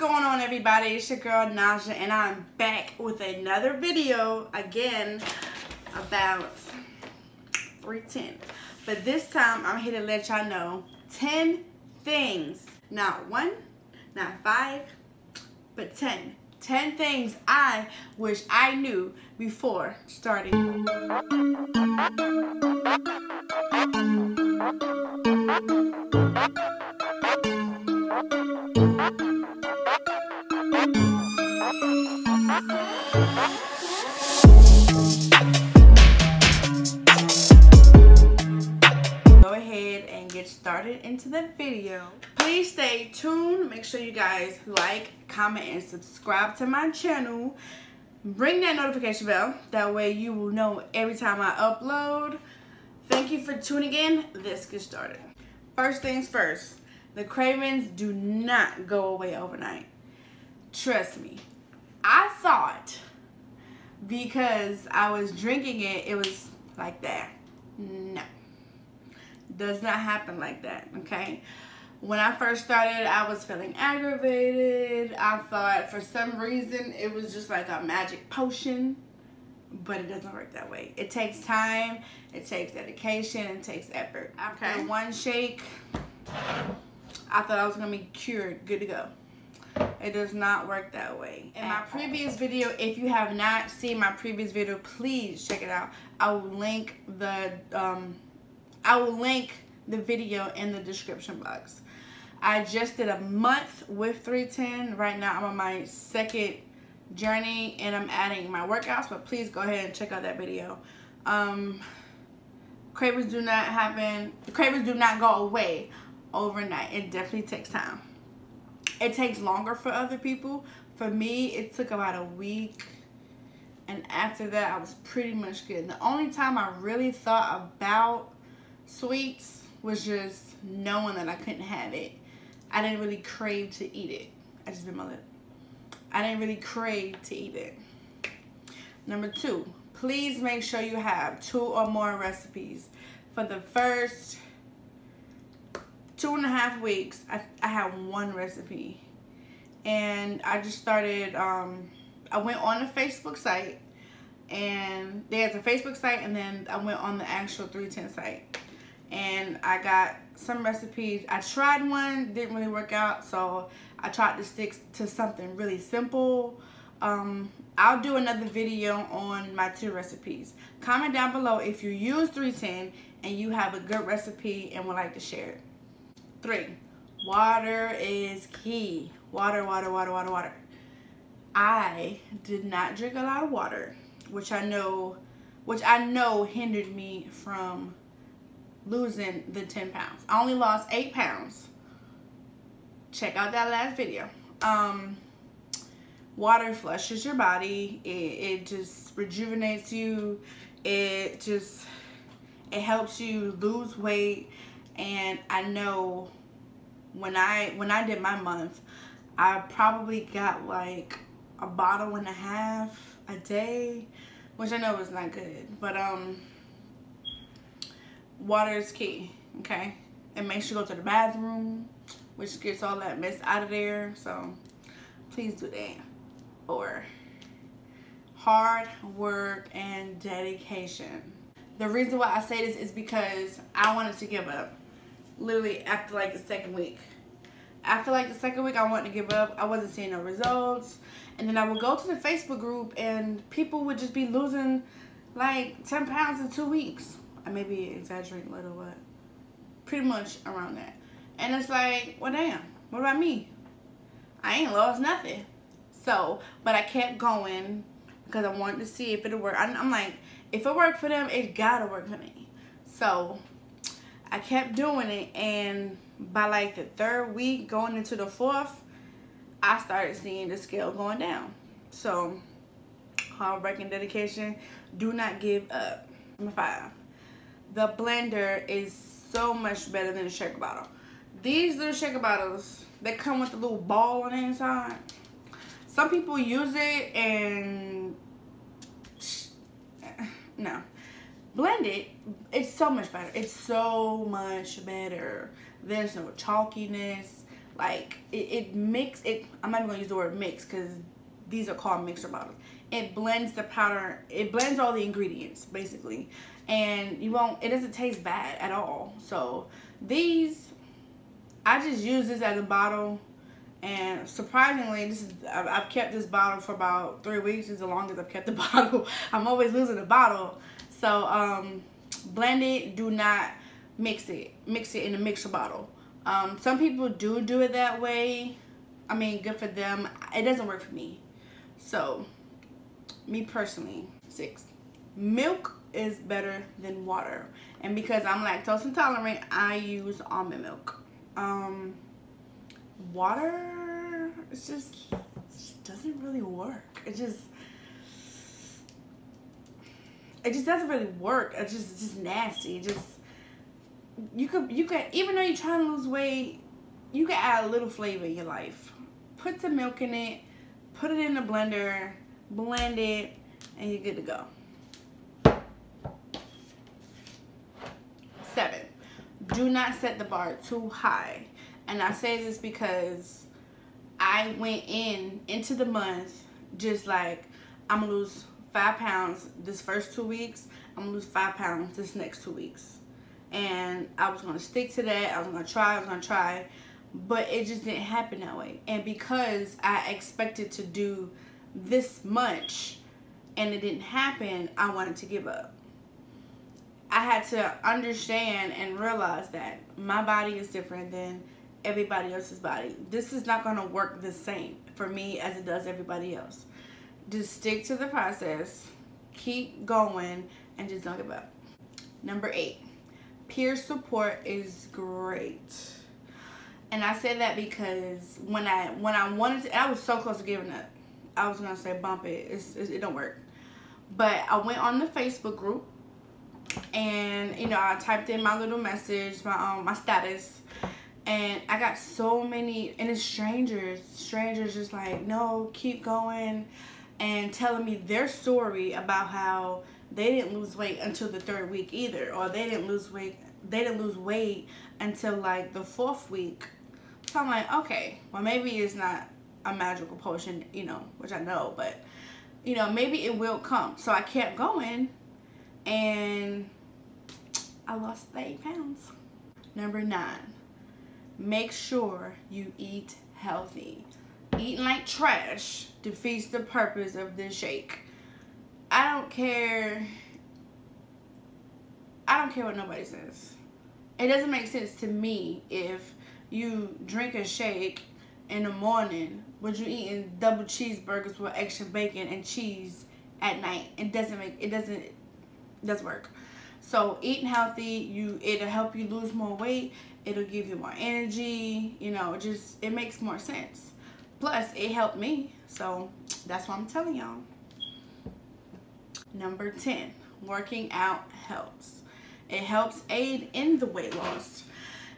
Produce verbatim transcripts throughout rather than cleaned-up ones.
going on, everybody? It's your girl Naja, and I'm back with another video again about three ten. But this time I'm here to let y'all know ten things, not one, not five, but ten. ten things I wish I knew before starting. Started into the video. Please stay tuned. Make sure you guys like, comment, and subscribe to my channel. Ring that notification bell, that way you will know every time I upload. Thank you for tuning in. Let's get started. First things first, the cravings do not go away overnight. Trust me. I thought because I was drinking it, it was like that. No. Does not happen like that, okay? When I first started, I was feeling aggravated. I thought for some reason it was just like a magic potion, but it doesn't work that way. It takes time, it takes dedication, it takes effort. After okay. one shake, I thought I was gonna be cured, good to go. It does not work that way. In my previous video, if you have not seen my previous video, please check it out. I will link the, um, I will link the video in the description box. I just did a month with three ten. Right now I'm on my second journey and I'm adding my workouts, but please go ahead and check out that video. Um, cravings do not happen. The cravings do not go away overnight. It definitely takes time. It takes longer for other people. For me, it took about a week. And after that, I was pretty much good. The only time I really thought about sweets was just knowing that I couldn't have it. I didn't really crave to eat it. I just bit my lip. I didn't really crave to eat it. Number two, please make sure you have two or more recipes. For the first two and a half weeks, I, I had one recipe. And I just started, um, I went on the Facebook site. And there's a Facebook site, and then I went on the actual three ten site. And I got some recipes. I tried one, didn't really work out, so I tried to stick to something really simple. Um, I'll do another video on my two recipes. Comment down below if you use three ten and you have a good recipe and would like to share it. Three, water is key. Water, water, water, water, water. I did not drink a lot of water, which I know, which I know hindered me from losing the ten pounds. I only lost eight pounds. Check out that last video. Um, water flushes your body. It, it just rejuvenates you. It just, it helps you lose weight. And I know when I, when I did my month, I probably got like a bottle and a half a day, which I know is not good, but um, water is key, okay? It makes you go to the bathroom, which gets all that mess out of there, so please do that. Or hard work and dedication. The reason why I say this is because I wanted to give up, literally after like the second week. After like the second week, I wanted to give up. I wasn't seeing no results. And then I would go to the Facebook group and people would just be losing like ten pounds in two weeks. I maybe exaggerate a little, but pretty much around that. And it's like, well, damn, what about me? I ain't lost nothing. So, but I kept going because I wanted to see if it would work. I'm like, if it worked for them, it gotta work for me. So, I kept doing it, and by like the third week going into the fourth, I started seeing the scale going down. So hard work and dedication, do not give up. Number five, the blender is so much better than a shaker bottle. These little shaker bottles, they come with a little ball on the inside. Some people use it and no. Blend it, it's so much better. It's so much better. There's no chalkiness. like it, it mix it. I'm not even gonna use the word mix because these are called mixer bottles. It blends the powder, it blends all the ingredients basically, and you won't, it doesn't taste bad at all. So these, I just use this as a bottle, and surprisingly, this is, I've kept this bottle for about three weeks is the longest I've kept the bottle. I'm always losing the bottle. So um, blend it, do not mix it. Mix it in a mixer bottle. Um, some people do do it that way. I mean, good for them. It doesn't work for me. So, me personally, six. Milk is better than water. And because I'm lactose intolerant, I use almond milk. Um, water, it's just, it just doesn't really work. It just, it just doesn't really work. It's just, it's just nasty. It just, you could, you could, even though you're trying to lose weight, you can add a little flavor in your life. Put some milk in it, put it in the blender, blend it, and you're good to go. Seven, do not set the bar too high. And I say this because I went in into the month just like, I'm gonna lose five pounds this first two weeks, I'm gonna lose five pounds this next two weeks. And I was gonna stick to that, I was gonna try, I was gonna try. But it just didn't happen that way. And because I expected to do this much and it didn't happen, I wanted to give up. I had to understand and realize that my body is different than everybody else's body. This is not going to work the same for me as it does everybody else. Just stick to the process, keep going, and just don't give up. Number eight, peer support is great. And I say that because when I when I wanted to, I was so close to giving up. I was gonna say bump it, it's, it, it don't work. But I went on the Facebook group, and you know, I typed in my little message, my um, my status, and I got so many, and it's strangers, strangers just like, no, keep going, and telling me their story about how they didn't lose weight until the third week either, or they didn't lose weight, they didn't lose weight until like the fourth week. So I'm like, okay, well maybe it's not a magical potion, you know, which I know, but you know, maybe it will come. So I kept going, and I lost eight pounds. Number nine, make sure you eat healthy. Eating like trash defeats the purpose of this shake. I don't care. I don't care what nobody says. It doesn't make sense to me if you drink a shake in the morning, but you're eating double cheeseburgers with extra bacon and cheese at night. It doesn't make, it doesn't, it doesn't work. So eating healthy, you, it'll help you lose more weight. It'll give you more energy. You know, it just, it makes more sense. Plus, it helped me. So that's what I'm telling y'all. Number ten, working out helps. It helps aid in the weight loss.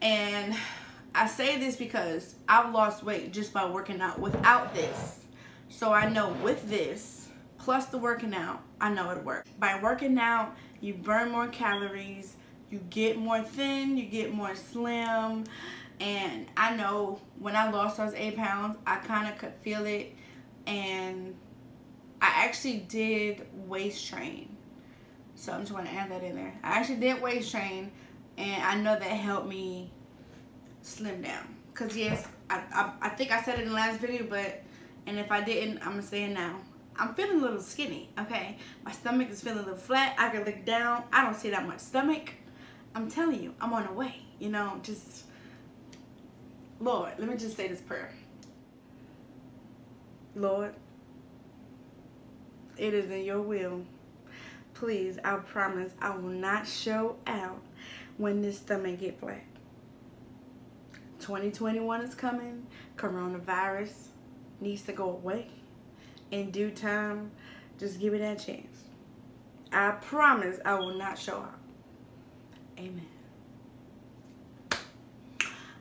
And I say this because I've lost weight just by working out without this. So I know with this, plus the working out, I know it works. By working out, you burn more calories, you get more thin, you get more slim. And I know when I lost those eight pounds, I kind of could feel it. And I actually did waist train. So I'm just going to add that in there. I actually did waist train, and I know that helped me slim down. Because, yes, I, I, I think I said it in the last video, but, and if I didn't, I'm going to say it now. I'm feeling a little skinny, okay? My stomach is feeling a little flat. I can look down. I don't see that much stomach. I'm telling you, I'm on the way. You know, just, Lord, let me just say this prayer. Lord, it is in your will. Please, I promise I will not show out when this stomach get flat. twenty twenty-one is coming. Coronavirus needs to go away. In due time, just give me that chance. I promise I will not show out. Amen.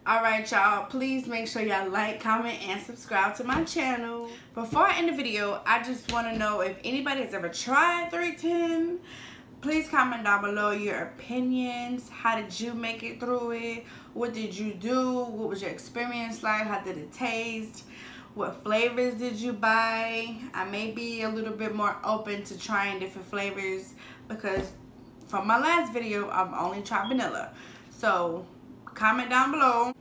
Alright y'all, please make sure y'all like, comment, and subscribe to my channel. Before I end the video, I just want to know if anybody has ever tried three ten. please comment down below your opinions. How did you make it through it? What did you do? What was your experience like? How did it taste? What flavors did you buy? I may be a little bit more open to trying different flavors because from my last video, I've only tried vanilla. So comment down below.